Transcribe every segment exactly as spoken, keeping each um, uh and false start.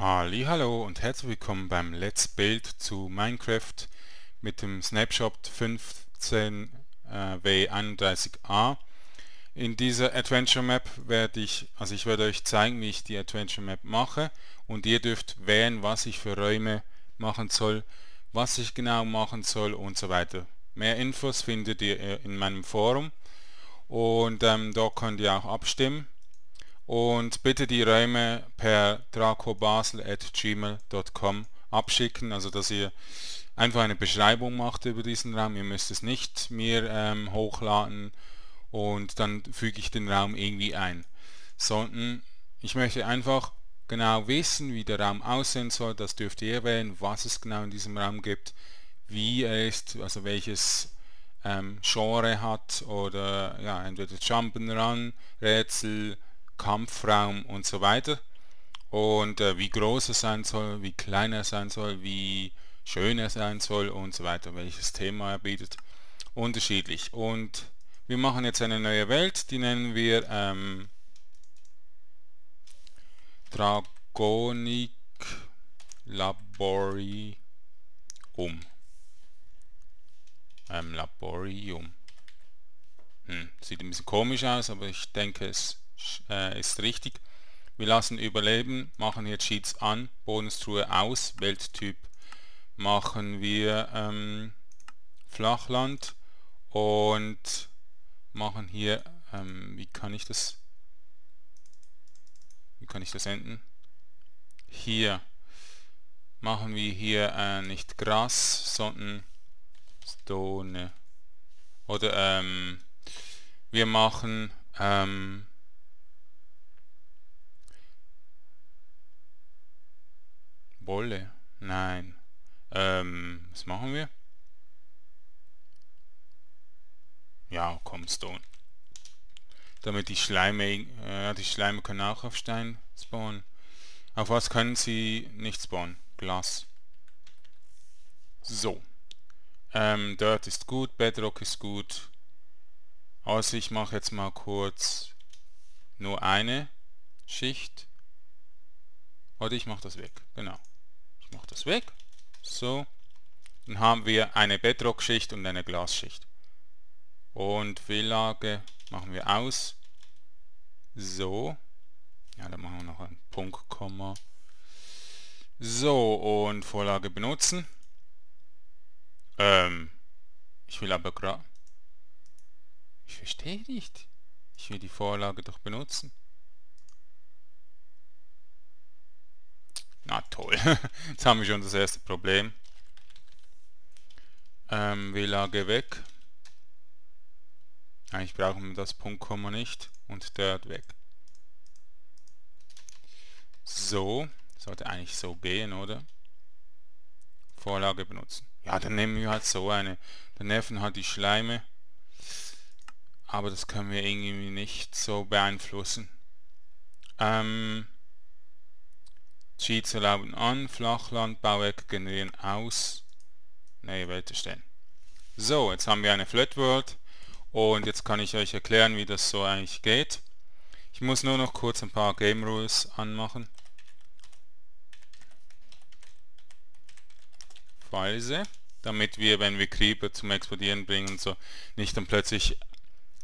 Hallihallo und herzlich willkommen beim Let's Build zu Minecraft mit dem Snapshot fünfzehn w einunddreißig a. In dieser Adventure Map werde ich, also ich werde euch zeigen, wie ich die Adventure Map mache und ihr dürft wählen, was ich für Räume machen soll, was ich genau machen soll und so weiter. Mehr Infos findet ihr in meinem Forum und ähm, dort könnt ihr auch abstimmen. Und bitte die Räume per dracobasler at gmail punkt com abschicken, also dass ihr einfach eine Beschreibung macht über diesen Raum. Ihr müsst es nicht mir ähm, hochladen und dann füge ich den Raum irgendwie ein, sondern ich möchte einfach genau wissen, wie der Raum aussehen soll. Das dürft ihr wählen, was es genau in diesem Raum gibt, wie er ist, also welches ähm, Genre hat oder ja, entweder Jump'n'Run, Rätsel, Kampfraum und so weiter, und äh, wie groß er sein soll, wie klein er sein soll, wie schön er sein soll und so weiter, welches Thema er bietet, unterschiedlich. Und wir machen jetzt eine neue Welt, die nennen wir ähm, Draconic Laborium. Ähm, Laborium. Hm, sieht ein bisschen komisch aus, aber ich denke, es ist richtig. Wir lassen überleben, machen hier Cheats an, Bonustruhe aus, Welttyp machen wir ähm, Flachland und machen hier, ähm, wie kann ich das, wie kann ich das enden? Hier machen wir hier äh, nicht Gras, sondern Stone. Oder ähm, wir machen ähm, Wolle? Nein. Ähm, was machen wir? Ja, komm, Stone. Damit die Schleime, äh, die Schleime können auch auf Stein spawnen. Auf was können sie nicht spawnen? Glas. So. Ähm, Dirt ist gut, Bedrock ist gut. Also ich mache jetzt mal kurz nur eine Schicht. Oder ich mache das weg, genau. Mach das weg, so, dann haben wir eine Bedrock-Schicht und eine Glasschicht und W-Lage machen wir aus, so, ja, dann machen wir noch einen Punkt, Komma, so, und Vorlage benutzen, ähm, ich will aber gerade, ich verstehe nicht, ich will die Vorlage doch benutzen. Na toll, jetzt haben wir schon das erste Problem. Ähm, W-Lage weg. Eigentlich brauchen wir das Punkt Komma nicht und Dirt weg. So, sollte eigentlich so gehen, oder? Vorlage benutzen. Ja, dann nehmen wir halt so eine. Dann nerven halt die Schleime. Aber das können wir irgendwie nicht so beeinflussen. Ähm... Cheats erlauben an, Flachland, Bauwerk generieren aus, neue Welt erstellen. So, jetzt haben wir eine Flat World und jetzt kann ich euch erklären, wie das so eigentlich geht. Ich muss nur noch kurz ein paar Game Rules anmachen. Weise, damit wir, wenn wir Creeper zum Explodieren bringen und so, nicht dann plötzlich,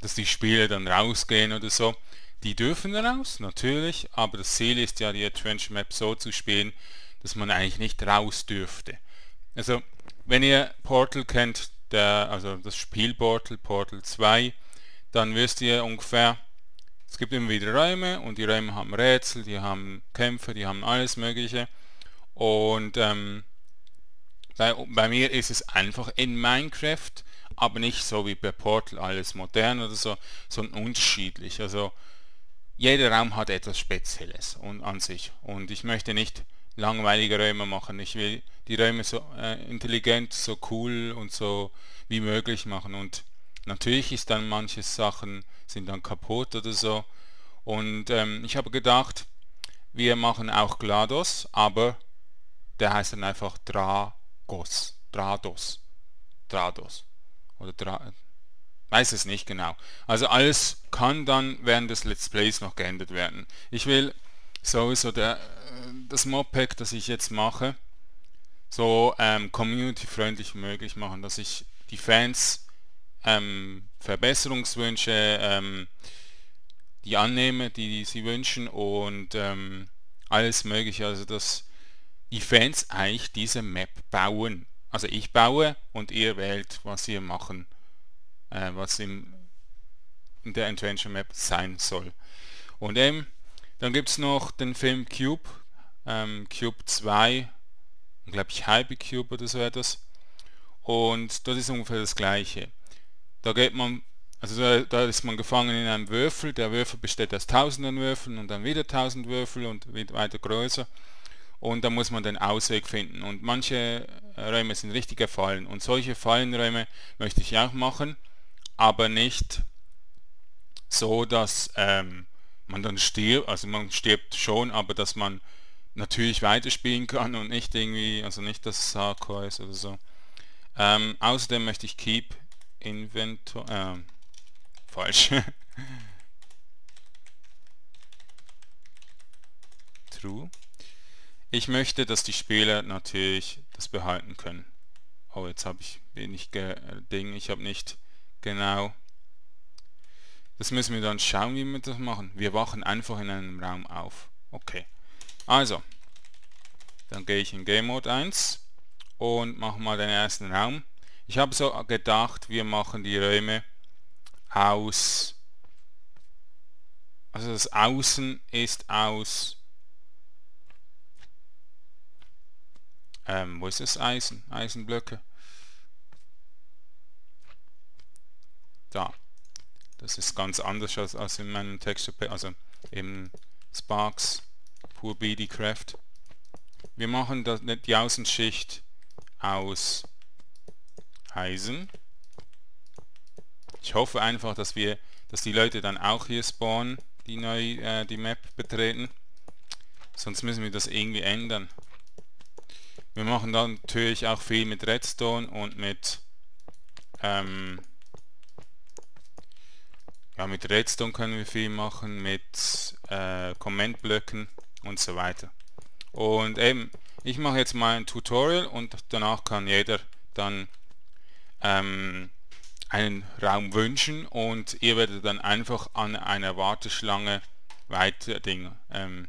dass die Spiele dann rausgehen oder so. Die dürfen raus, natürlich, aber das Ziel ist ja, die Adventure Map so zu spielen, dass man eigentlich nicht raus dürfte. Also, wenn ihr Portal kennt, der, also das Spiel Portal, Portal zwei, dann wisst ihr ungefähr, es gibt immer wieder Räume und die Räume haben Rätsel, die haben Kämpfe, die haben alles Mögliche. Und ähm, bei, bei mir ist es einfach in Minecraft, aber nicht so wie bei Portal alles modern oder so, sondern unterschiedlich. Also jeder Raum hat etwas Spezielles und an sich, und ich möchte nicht langweilige Räume machen. Ich will die Räume so äh, intelligent, so cool und so wie möglich machen, und natürlich ist dann manche Sachen sind dann kaputt oder so, und ähm, ich habe gedacht, wir machen auch GLaDOS, aber der heißt dann einfach Dragos, DRA-DOS, DRA-DOS oder Dra weiß es nicht genau. Also alles kann dann während des Let's Plays noch geändert werden. Ich will sowieso der, das Modpack, das ich jetzt mache, so ähm, community-freundlich möglich machen, dass ich die Fans ähm, Verbesserungswünsche ähm, die annehme, die sie wünschen und ähm, alles mögliche, also dass die Fans eigentlich diese Map bauen. Also ich baue und ihr wählt, was ihr machen, äh, was im, in der Adventure Map sein soll. Und eben, dann gibt es noch den Film Cube, ähm, Cube zwei, glaube ich Hypercube oder so etwas. Und das ist ungefähr das gleiche. Da geht man, also da, da ist man gefangen in einem Würfel, der Würfel besteht aus tausenden Würfeln und dann wieder tausend Würfel und wird weiter größer. Und da muss man den Ausweg finden. Und manche Räume sind richtige Fallen. Und solche Fallenräume möchte ich auch machen, aber nicht so, dass ähm, man dann stirbt. Also man stirbt schon, aber dass man natürlich weiterspielen kann und nicht irgendwie, also nicht, dass es hardcore ist oder so. Ähm, außerdem möchte ich Keep Inventor... Äh, falsch. True. Ich möchte, dass die Spieler natürlich das behalten können. Oh, jetzt habe ich wenig ge Ding, ich habe nicht genau. Das müssen wir dann schauen, wie wir das machen. Wir wachen einfach in einem Raum auf. Okay. Also, dann gehe ich in Game Mode eins und mache mal den ersten Raum. Ich habe so gedacht, wir machen die Räume aus. Also das Außen ist aus. Ähm, wo ist das Eisen? Eisenblöcke. Da. Das ist ganz anders als, als in meinem Texture, also im Sparks Pure B D Craft. Wir machen das, die Außenschicht aus Eisen. Ich hoffe einfach, dass wir, dass die Leute dann auch hier spawnen, die neu äh, die Map betreten. Sonst müssen wir das irgendwie ändern. Wir machen dann natürlich auch viel mit Redstone und mit ähm, ja, mit Redstone können wir viel machen, mit äh, Comment-Blöcken und so weiter. Und eben, ich mache jetzt mal ein Tutorial und danach kann jeder dann ähm, einen Raum wünschen und ihr werdet dann einfach an einer Warteschlange weiter, Ding, ähm,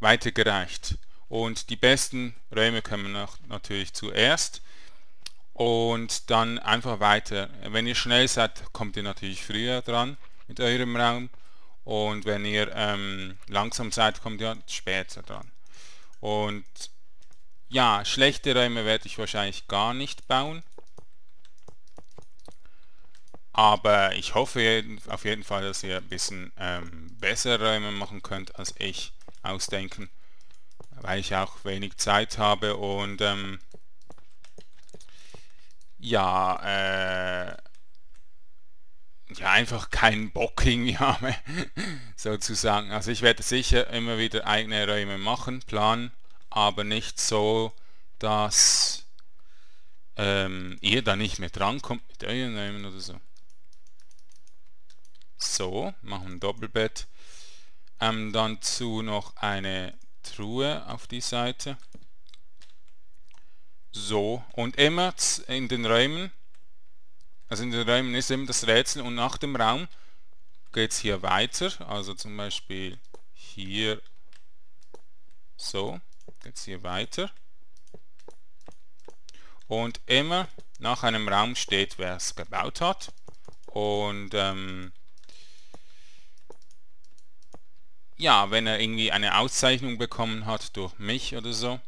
weitergereicht. Und die besten Räume kommen natürlich zuerst und dann einfach weiter. Wenn ihr schnell seid, kommt ihr natürlich früher dran mit eurem Raum und wenn ihr ähm, langsam seid, kommt ihr später dran. Und ja, schlechte Räume werde ich wahrscheinlich gar nicht bauen, aber ich hoffe auf jeden Fall, dass ihr ein bisschen ähm, bessere Räume machen könnt als ich ausdenken, weil ich auch wenig Zeit habe und ähm, ja, äh, ja einfach keinen Bock irgendwie habe sozusagen. Also ich werde sicher immer wieder eigene Räume machen, planen, aber nicht so, dass ähm, ihr da nicht mehr drankommt mit euren Räumen oder so. So, machen ein Doppelbett. Ähm, dann zu noch eine Truhe auf die Seite. So, und immer in den Räumen, also in den Räumen ist immer das Rätsel und nach dem Raum geht es hier weiter, also zum Beispiel hier so, geht es hier weiter und immer nach einem Raum steht, wer es gebaut hat und ähm, ja, wenn er irgendwie eine Auszeichnung bekommen hat durch mich oder so,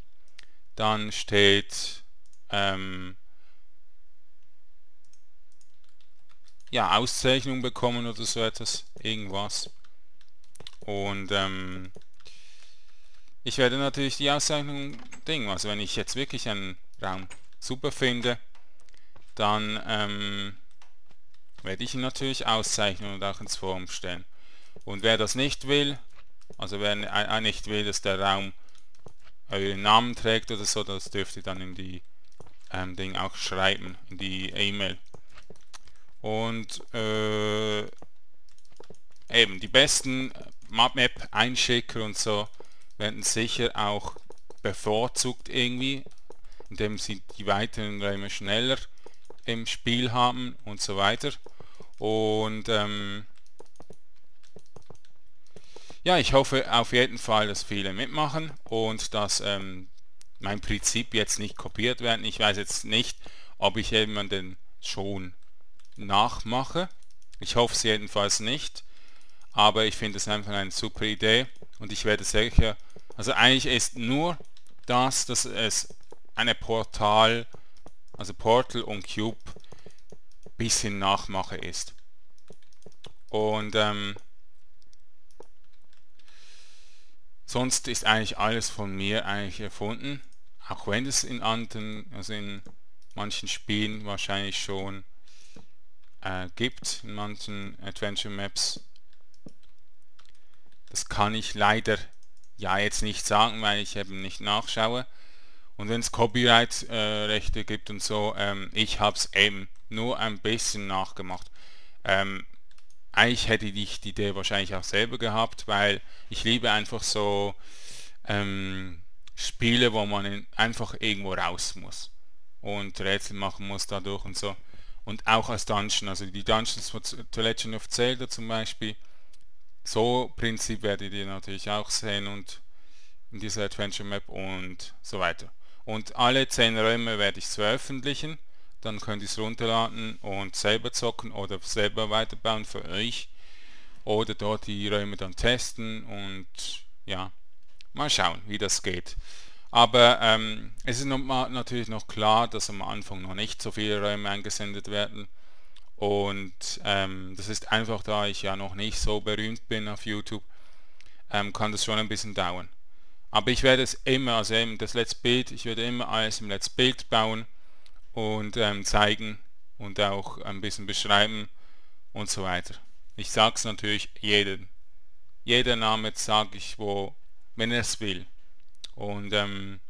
dann steht ähm, ja, Auszeichnung bekommen oder so etwas, irgendwas. Und ähm, ich werde natürlich die Auszeichnung Ding, also wenn ich jetzt wirklich einen Raum super finde, dann ähm, werde ich ihn natürlich auszeichnen und auch ins Forum stellen. Und wer das nicht will, also wer nicht will, dass der Raum euren Namen trägt oder so, das dürft ihr dann in die ähm, Ding auch schreiben, in die E-Mail. Und äh, eben die besten Map-Einschicker und so werden sicher auch bevorzugt irgendwie, indem sie die weiteren Räume schneller im Spiel haben und so weiter. Und ähm, ja, ich hoffe auf jeden Fall, dass viele mitmachen und dass ähm, mein Prinzip jetzt nicht kopiert werden. Ich weiß jetzt nicht, ob ich jemanden schon nachmache. Ich hoffe es jedenfalls nicht. Aber ich finde es einfach eine super Idee und ich werde sicher... Also eigentlich ist nur das, dass es eine Portal, also Portal und Cube bisschen Nachmache ist. Und ähm, sonst ist eigentlich alles von mir eigentlich erfunden. Auch wenn es in anderen, also in manchen Spielen wahrscheinlich schon äh, gibt, in manchen Adventure Maps. Das kann ich leider ja jetzt nicht sagen, weil ich eben nicht nachschaue. Und wenn es Copyright-Rechte äh, gibt und so, ähm, ich habe es eben nur ein bisschen nachgemacht. Ähm, eigentlich hätte ich die Idee wahrscheinlich auch selber gehabt, weil ich liebe einfach so ähm, Spiele, wo man in, einfach irgendwo raus muss und Rätsel machen muss dadurch und so. Und auch als Dungeon, also die Dungeons von The Legend of Zelda zum Beispiel. So Prinzip werdet ihr natürlich auch sehen und in dieser Adventure Map und so weiter. Und alle zehn Räume werde ich veröffentlichen, dann könnt ihr es runterladen und selber zocken oder selber weiterbauen für euch. Oder dort die Räume dann testen und ja, mal schauen, wie das geht. Aber ähm, es ist noch mal natürlich noch klar, dass am Anfang noch nicht so viele Räume eingesendet werden. Und ähm, das ist einfach, da ich ja noch nicht so berühmt bin auf YouTube, ähm, kann das schon ein bisschen dauern. Aber ich werde es immer, also eben das Let's Build, ich werde immer alles im Let's Build bauen und ähm, zeigen und auch ein bisschen beschreiben und so weiter. Ich sage es natürlich jedem. Jeder Name sage ich, wo, wenn er es will. Und ähm,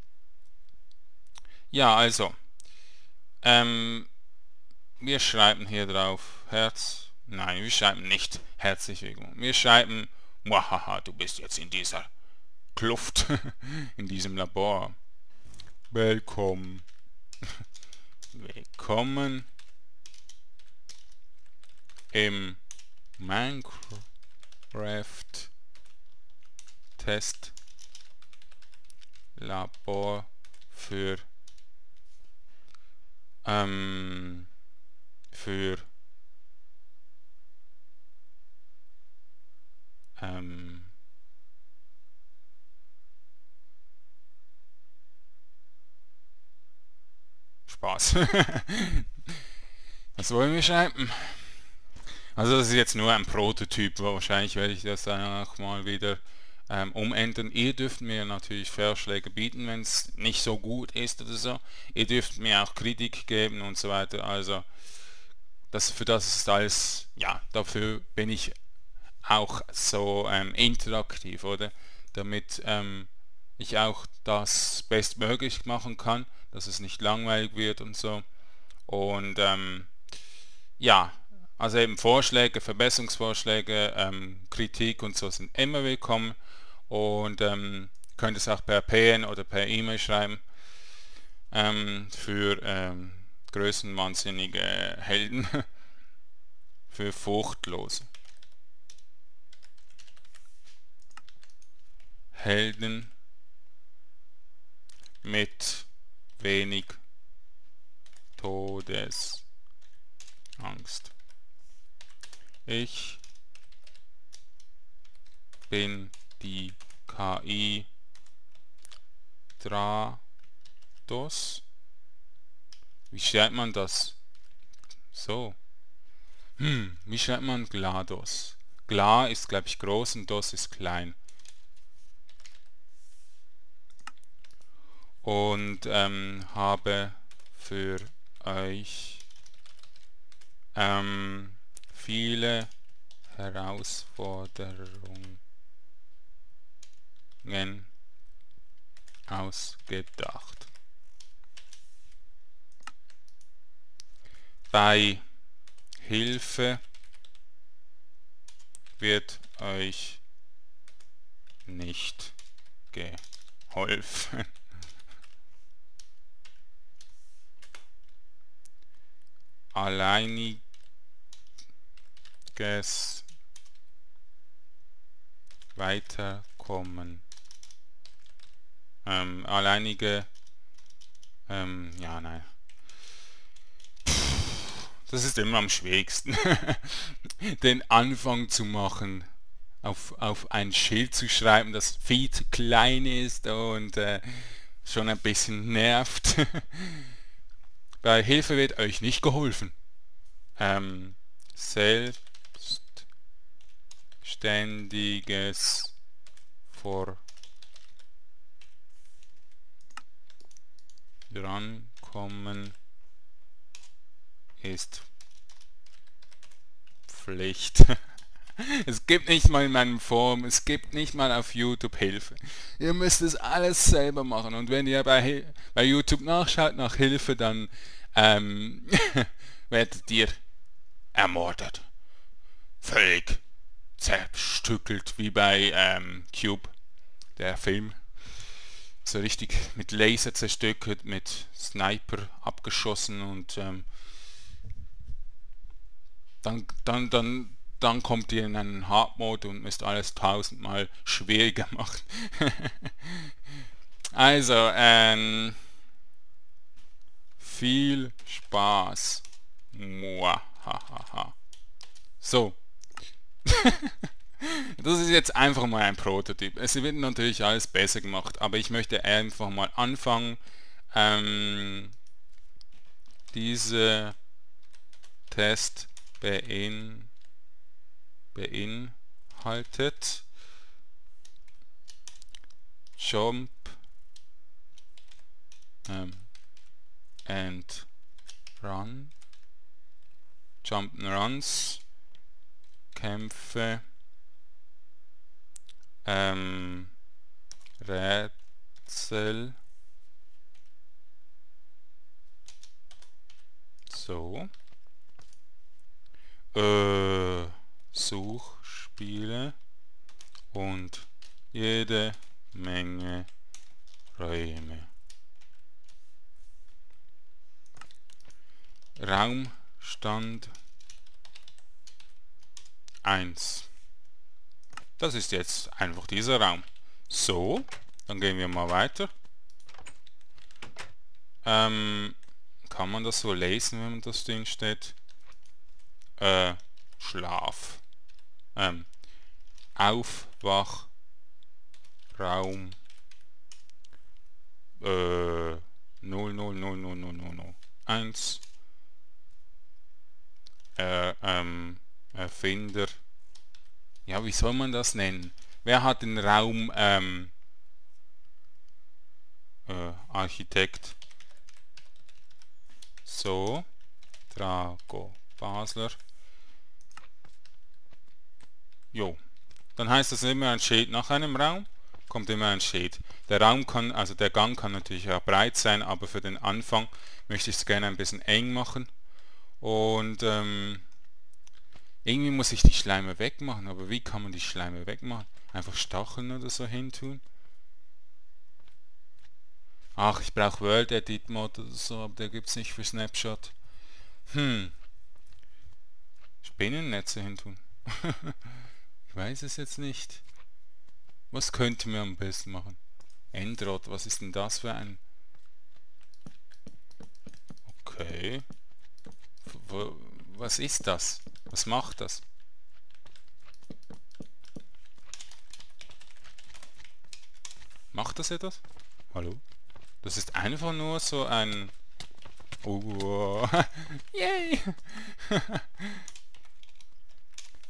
ja, also. Ähm, Wir schreiben hier drauf Herz. Nein, wir schreiben nicht herzlich willkommen. Wir schreiben, Mwahaha, du bist jetzt in dieser Kluft, in diesem Labor. Willkommen. Willkommen im Minecraft Test Labor für ähm, für ähm, Spaß. Was wollen wir schreiben? Also das ist jetzt nur ein Prototyp, wahrscheinlich werde ich das danach mal wieder ähm, umändern. Ihr dürft mir natürlich Vorschläge bieten, wenn es nicht so gut ist oder so. Ihr dürft mir auch Kritik geben und so weiter. Also Das, für das ist alles, ja, dafür bin ich auch so ähm, interaktiv, oder? Damit ähm, ich auch das bestmöglich machen kann, dass es nicht langweilig wird und so. Und ähm, ja, also eben Vorschläge, Verbesserungsvorschläge, ähm, Kritik und so sind immer willkommen. Und ähm, könnt es auch per P N oder per E-Mail schreiben ähm, für... Ähm, größenwahnsinnige Helden für Furchtlose. Helden mit wenig Todesangst. Ich bin die K I DRA-DOS. Wie schreibt man das? So. Hm, wie schreibt man GLaDOS? Gla ist, glaube ich, groß und DOS ist klein. Und ähm, habe für euch ähm, viele Herausforderungen ausgedacht. Bei Hilfe wird euch nicht geholfen. Alleiniges Weiterkommen. Ähm, alleinige... Ähm, ja, nein. Das ist immer am schwierigsten, den Anfang zu machen, auf, auf ein Schild zu schreiben, das viel zu klein ist und äh, schon ein bisschen nervt. Bei Hilfe wird euch nicht geholfen. Ähm, selbstständiges Vorankommen ist Pflicht. Es gibt nicht mal in meinem Forum, es gibt nicht mal auf YouTube Hilfe. Ihr müsst es alles selber machen, und wenn ihr bei, bei YouTube nachschaut nach Hilfe, dann ähm, werdet ihr ermordet. Völlig zerstückelt, wie bei ähm, Cube, der Film. So richtig mit Laser zerstückelt, mit Sniper abgeschossen, und ähm, dann, dann, dann, dann kommt ihr in einen Hard-Mode und müsst alles tausendmal schwieriger machen. Also, ähm, viel Spaß. Muahahaha. So. Das ist jetzt einfach mal ein Prototyp. Es wird natürlich alles besser gemacht, aber ich möchte einfach mal anfangen, ähm, diese Test bein beinhaltet Jump ähm, and Run, Jump and Runs, Kämpfe, Ähm, Rätsel. So. Äh, Suchspiele. Und jede Menge Räume. Raumstand eins. Das ist jetzt einfach dieser Raum. So, dann gehen wir mal weiter. Ähm, kann man das so lesen, wenn das drin steht? Äh, Schlaf. Ähm, Aufwach. Raum. Äh, null null null null null null eins. Äh, ähm, Erfinder. Ja, wie soll man das nennen? Wer hat den Raum ähm, äh, Architekt? So, Drago Basler. Jo, dann heißt das immer ein Schild nach einem Raum. Kommt immer ein Schild. Der Raum kann, also der Gang kann natürlich auch breit sein, aber für den Anfang möchte ich es gerne ein bisschen eng machen. Und ähm, irgendwie muss ich die Schleime wegmachen, aber wie kann man die Schleime wegmachen? Einfach Stacheln oder so hintun? Ach, ich brauche World Edit Mod oder so, aber der gibt es nicht für Snapshot. Hm. Spinnennetze hintun. Ich weiß es jetzt nicht. Was könnte man am besten machen? Endrot, was ist denn das für ein... Okay. Was ist das? Was macht das? Macht das etwas? Hallo? Das ist einfach nur so ein... Oh, yay!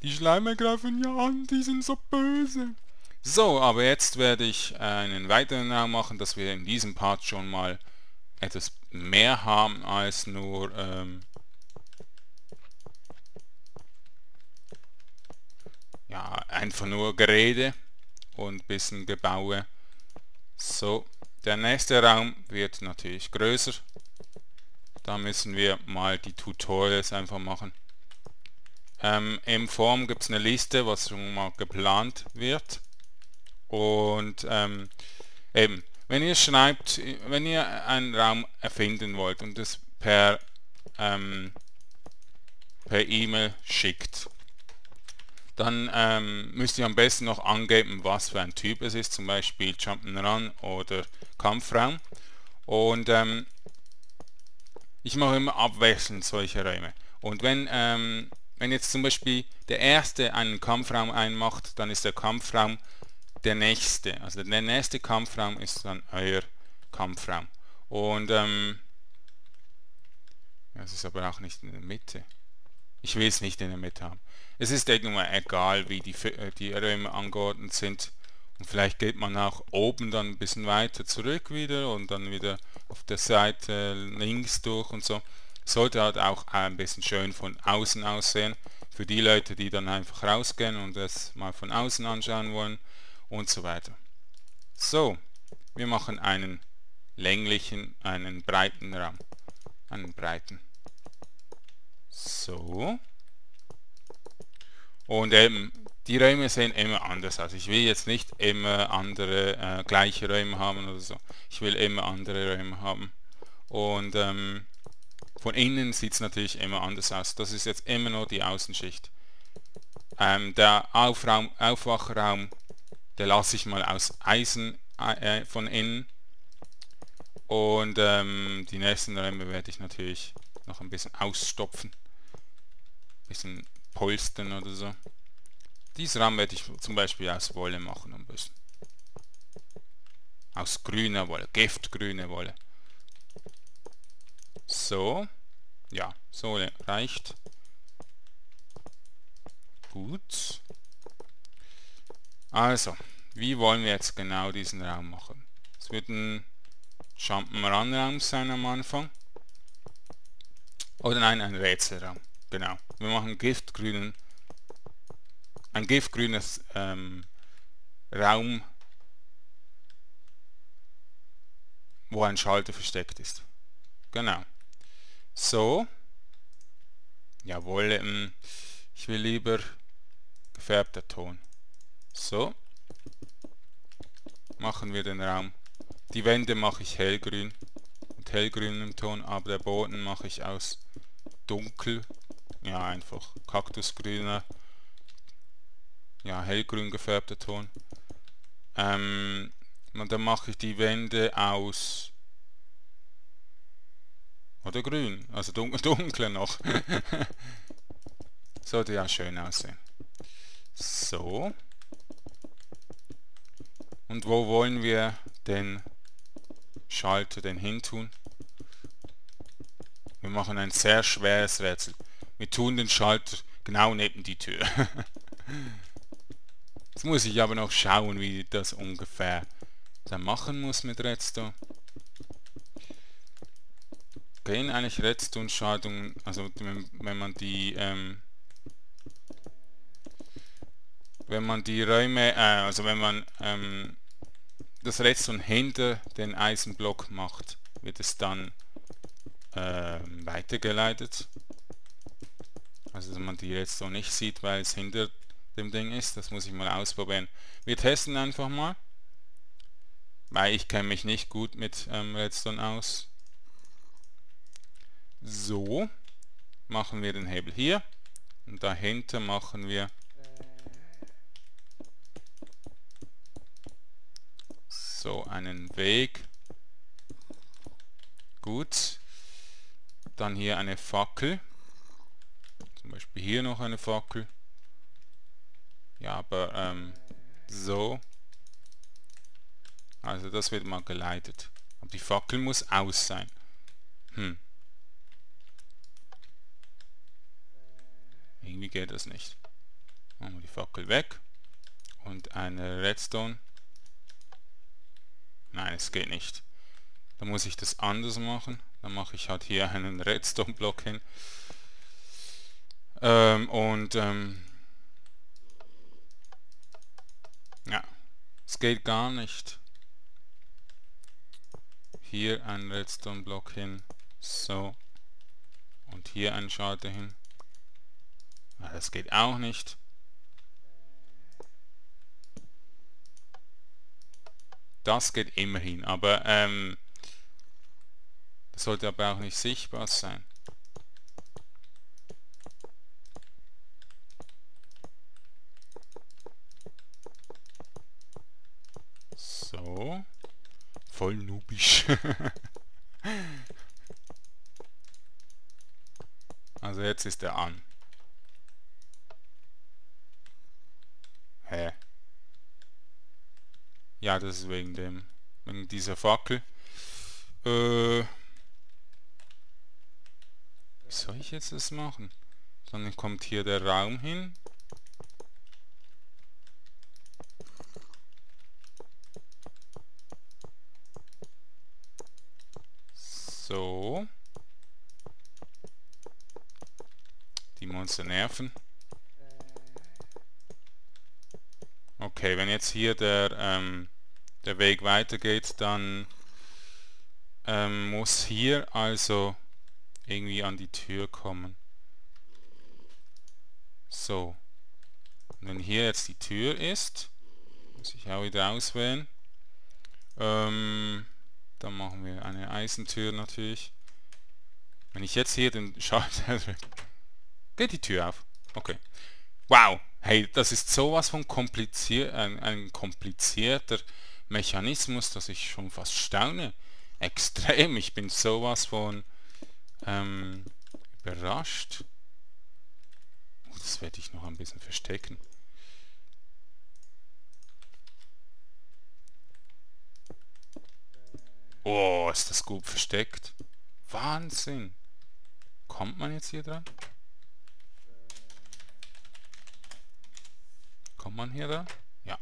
Die Schleime greifen ja an, die sind so böse. So, aber jetzt werde ich einen weiteren Raum machen, dass wir in diesem Part schon mal etwas mehr haben als nur... Ähm, ja, einfach nur Gerede und ein bisschen Gebaue. So, der nächste Raum wird natürlich größer. Da müssen wir mal die Tutorials einfach machen. Ähm, Im Forum gibt es eine Liste, was schon mal geplant wird. Und ähm, eben, wenn ihr schreibt, wenn ihr einen Raum erfinden wollt und das per ähm, per E-Mail schickt, dann ähm, müsst ihr am besten noch angeben, was für ein Typ es ist, zum Beispiel Jump'n'Run oder Kampfraum. Und ähm, ich mache immer abwechselnd solche Räume. Und wenn ähm, wenn jetzt zum Beispiel der erste einen Kampfraum einmacht, dann ist der Kampfraum der nächste. Also der nächste Kampfraum ist dann euer Kampfraum. Und ähm, das ist aber auch nicht in der Mitte. Ich will es nicht in der Mitte haben. Es ist irgendwann mal egal, wie die, die Räume angeordnet sind. Und vielleicht geht man auch oben dann ein bisschen weiter zurück wieder und dann wieder auf der Seite links durch und so. Sollte halt auch ein bisschen schön von außen aussehen. Für die Leute, die dann einfach rausgehen und es mal von außen anschauen wollen und so weiter. So, wir machen einen länglichen, einen breiten Raum. Einen breiten. So. Und eben, die Räume sehen immer anders aus. Ich will jetzt nicht immer andere, äh, gleiche Räume haben oder so. Ich will immer andere Räume haben. Und ähm, von innen sieht es natürlich immer anders aus. Das ist jetzt immer nur die Außenschicht. Ähm, der Aufraum, Aufwachraum, der lasse ich mal aus Eisen äh, von innen. Und ähm, die nächsten Räume werde ich natürlich noch ein bisschen ausstopfen. Ein bisschen polstern oder so. Diesen Raum werde ich zum Beispiel aus Wolle machen, ein bisschen. Aus grüner Wolle, giftgrüne Wolle. So. Ja, so reicht. Gut. Also, wie wollen wir jetzt genau diesen Raum machen? Es wird ein Jump'n'Run-Raum sein am Anfang. Oder nein, ein Rätselraum. Genau. Wir machen giftgrünen, ein giftgrünes ähm, Raum, wo ein Schalter versteckt ist. Genau. So. Jawohl, ähm, ich will lieber gefärbter Ton. So. Machen wir den Raum. Die Wände mache ich hellgrün mit hellgrünem Ton, aber der Boden mache ich aus dunkel. Ja, einfach kaktusgrüner, ja, hellgrün gefärbter Ton. Ähm, und dann mache ich die Wände aus oder grün, also dunkel, dunkler noch. Sollte ja schön aussehen. So. Und wo wollen wir den Schalter denn hin tun? Wir machen ein sehr schweres Rätsel. Wir tun den Schalter genau neben die Tür. Jetzt muss ich aber noch schauen, wie das ungefähr dann machen muss mit Redstone. Gehen eigentlich Redstone-Schaltungen, also wenn man die ähm, wenn man die Räume, äh, also wenn man ähm, das Redstone hinter den Eisenblock macht, wird es dann äh, weitergeleitet. Also dass man die Redstone nicht sieht, weil es hinter dem Ding ist. Das muss ich mal ausprobieren. Wir testen einfach mal, weil ich kenne mich nicht gut mit ähm, Redstone aus. So, machen wir den Hebel hier und dahinter machen wir so einen Weg. Gut. Dann hier eine Fackel. Zum Beispiel hier noch eine Fackel. Ja, aber ähm, so. Also das wird mal geleitet. Aber die Fackel muss aus sein. Hm. Irgendwie geht das nicht. Machen wir die Fackel weg. Und eine Redstone. Nein, es geht nicht. Dann muss ich das anders machen. Dann mache ich halt hier einen Redstone-Block hin. Ähm, und ähm, ja, es geht gar nicht. Hier einen Redstone-Block hin. So. Und hier einen Schalter hin. Das geht auch nicht. Das geht immerhin, aber ähm, das sollte aber auch nicht sichtbar sein. So. Voll noobisch. Also jetzt ist er an. Hä? Ja, das ist wegen dem, wegen dieser Fackel. Äh, wie soll ich jetzt das machen? Dann kommt hier der Raum hin. So. Die Monster nerven. Okay, wenn jetzt hier der, ähm, der Weg weitergeht, dann ähm, muss hier also irgendwie an die Tür kommen. So. Und wenn hier jetzt die Tür ist, muss ich auch wieder auswählen. Ähm, dann machen wir eine Eisentür natürlich. Wenn ich jetzt hier den Schalter drücke, geht die Tür auf. Okay. Wow! Hey, das ist sowas von komplizier ein, ein komplizierter Mechanismus, dass ich schon fast staune. Extrem, ich bin sowas von ähm, überrascht. Oh, das werde ich noch ein bisschen verstecken. Oh, ist das gut versteckt. Wahnsinn. Kommt man jetzt hier dran? Kommt man hier da? Ja.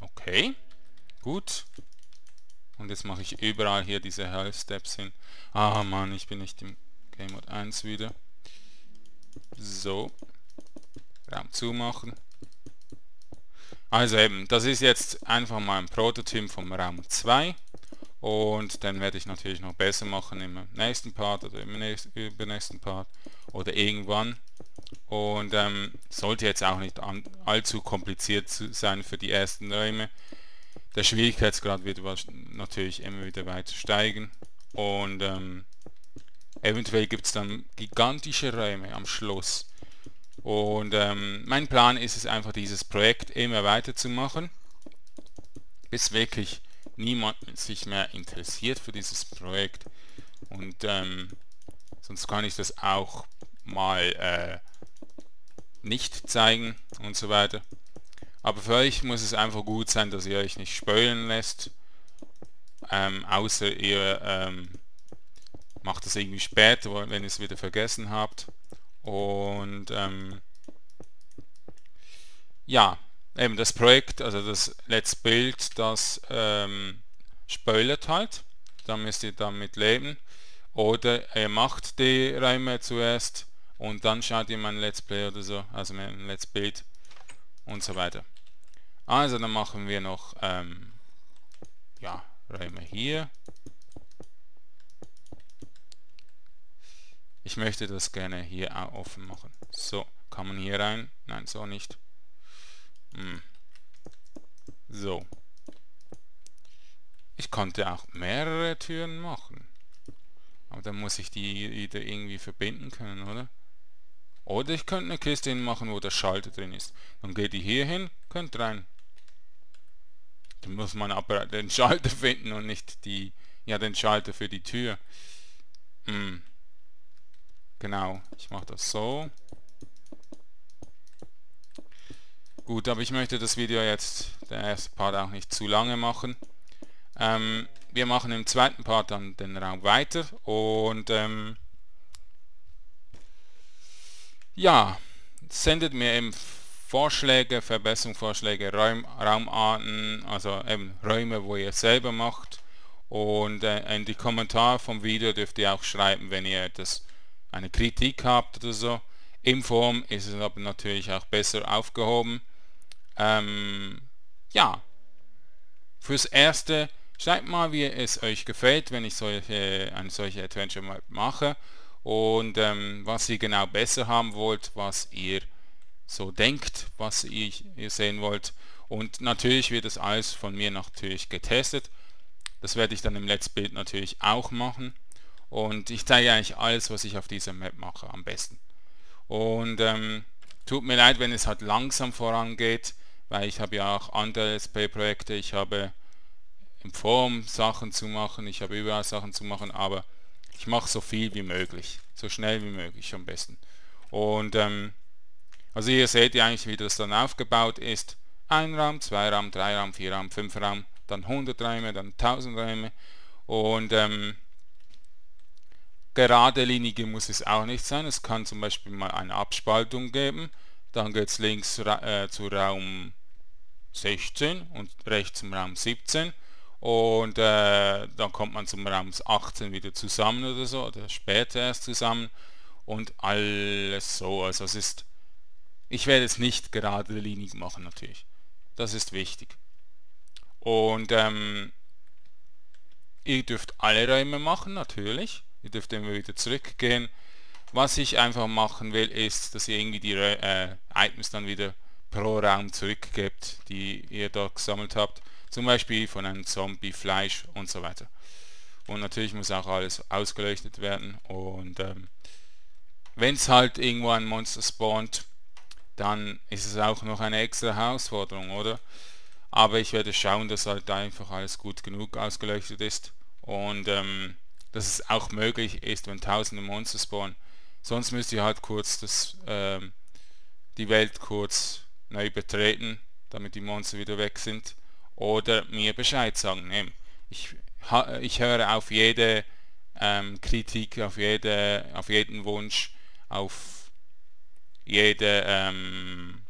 Okay. Gut. Und jetzt mache ich überall hier diese Half-Steps hin. Ah Mann, ich bin nicht im Game Mode eins wieder. So. Raum zumachen. Also eben, das ist jetzt einfach mal ein Prototyp vom Raum zwei. Und dann werde ich natürlich noch besser machen im nächsten Part oder im nächsten, übernächsten Part oder irgendwann. Und ähm, sollte jetzt auch nicht an, allzu kompliziert zu sein für die ersten Räume. Der Schwierigkeitsgrad wird natürlich immer wieder weiter steigen. Und ähm, eventuell gibt es dann gigantische Räume am Schluss. Und ähm, mein Plan ist es einfach, dieses Projekt immer weiterzumachen, bis wirklich niemand sich mehr interessiert für dieses Projekt, und ähm, sonst kann ich das auch mal äh, nicht zeigen und so weiter. Aber für euch muss es einfach gut sein, dass ihr euch nicht spoilern lässt, ähm, außer ihr ähm, macht das irgendwie später, wenn ihr es wieder vergessen habt. Und ähm, ja, eben das Projekt, also das Let's Build, das ähm, spoilert halt, da müsst ihr damit leben. Oder ihr macht die Räume zuerst und dann schaut ihr mein Let's Play oder so, also mein Let's Build und so weiter. Also dann machen wir noch ähm, ja, Räume hier. Ich möchte das gerne hier auch offen machen. So, kann man hier rein? Nein, so nicht. Hm. So. Ich konnte auch mehrere Türen machen. Aber dann muss ich die wieder irgendwie verbinden können, oder? Oder ich könnte eine Kiste hinmachen, wo der Schalter drin ist. Dann geht die hier hin, könnt rein. Dann muss man aber den Schalter finden und nicht die... Ja, den Schalter für die Tür. Hm. Genau, ich mache das so. Gut, aber ich möchte das Video jetzt, der erste Part, auch nicht zu lange machen. Ähm, wir machen im zweiten Part dann den Raum weiter und ähm, ja, sendet mir eben Vorschläge, Verbesserungsvorschläge, Raum, Raumarten, also eben Räume, wo ihr selber macht, und äh, in die Kommentare vom Video dürft ihr auch schreiben, wenn ihr das, eine Kritik habt oder so. In Form ist es aber natürlich auch besser aufgehoben. Ähm, ja, fürs Erste, schreibt mal, wie es euch gefällt, wenn ich solche, eine solche Adventure mache, und ähm, was ihr genau besser haben wollt, was ihr so denkt, was ihr, ihr sehen wollt. Und natürlich wird das alles von mir natürlich getestet. Das werde ich dann im Let's Build natürlich auch machen. Und ich zeige eigentlich alles, was ich auf dieser Map mache, am besten. Und ähm, tut mir leid, wenn es halt langsam vorangeht, weil ich habe ja auch andere Let's Play-Projekte. Ich habe im Forum Sachen zu machen, ich habe überall Sachen zu machen, aber ich mache so viel wie möglich, so schnell wie möglich am besten. Und ähm, also hier seht ihr eigentlich, wie das dann aufgebaut ist. Ein Raum, zwei Raum, drei Raum, vier Raum, fünf Raum, dann hundert Räume, dann tausend Räume. Und ähm, geradelinig muss es auch nicht sein. Es kann zum Beispiel mal eine Abspaltung geben. Dann geht es links äh, zu Raum sechzehn und rechts zum Raum siebzehn. Und äh, dann kommt man zum Raum achtzehn wieder zusammen oder so, oder später erst zusammen. Und alles so. Also es ist... Ich werde es nicht geradelinig machen natürlich. Das ist wichtig. Und ähm, ihr dürft alle Räume machen natürlich. Ihr dürft immer wieder zurückgehen. Was ich einfach machen will, ist, dass ihr irgendwie die äh, Items dann wieder pro Raum zurückgebt, die ihr dort gesammelt habt. Zum Beispiel von einem Zombie, Fleisch und so weiter. Und natürlich muss auch alles ausgeleuchtet werden. Und ähm, wenn es halt irgendwo ein Monster spawnt, dann ist es auch noch eine extra Herausforderung, oder? Aber ich werde schauen, dass halt einfach alles gut genug ausgeleuchtet ist und ähm, dass es auch möglich ist, wenn tausende Monster spawnen. Sonst müsst ihr halt kurz das, ähm, die Welt kurz neu betreten, damit die Monster wieder weg sind, oder mir Bescheid sagen. Nee, ich, ich höre auf jede ähm, Kritik, auf, jede, auf jeden Wunsch, auf jede ähm,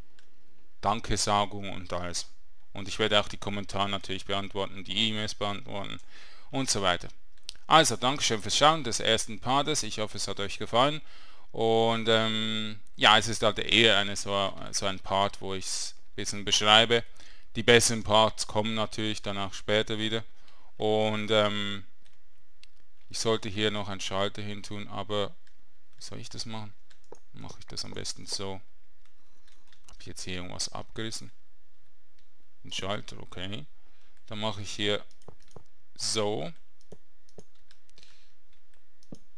Dankesagung und alles. Und ich werde auch die Kommentare natürlich beantworten, die E-Mails beantworten und so weiter. Also, Dankeschön fürs Schauen des ersten Partes. Ich hoffe, es hat euch gefallen. Und ähm, ja, es ist halt eher eine, so, so ein Part, wo ich es ein bisschen beschreibe. Die besseren Parts kommen natürlich dann auch später wieder. Und ähm, ich sollte hier noch einen Schalter hin tun, aber wie soll ich das machen? Mache ich das am besten so. Habe ich jetzt hier irgendwas abgerissen? Den Schalter, okay. Dann mache ich hier so.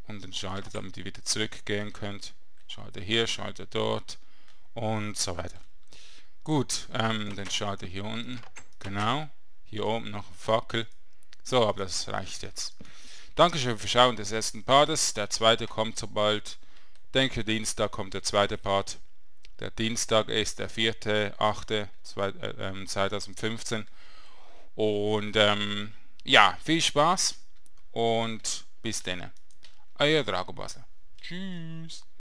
Und den Schalter, damit ihr wieder zurückgehen könnt. Schalter hier, Schalter dort. Und so weiter. Gut, ähm, den Schalter hier unten. Genau. Hier oben noch eine Fackel. So, aber das reicht jetzt. Dankeschön fürs Schauen des ersten Partes. Der zweite kommt sobald. Ich denke, Dienstag kommt der zweite Part. Der Dienstag ist der vierte achte zweitausendfünfzehn. Und ähm, ja, viel Spaß und bis dann. Euer Drago Basler. Tschüss.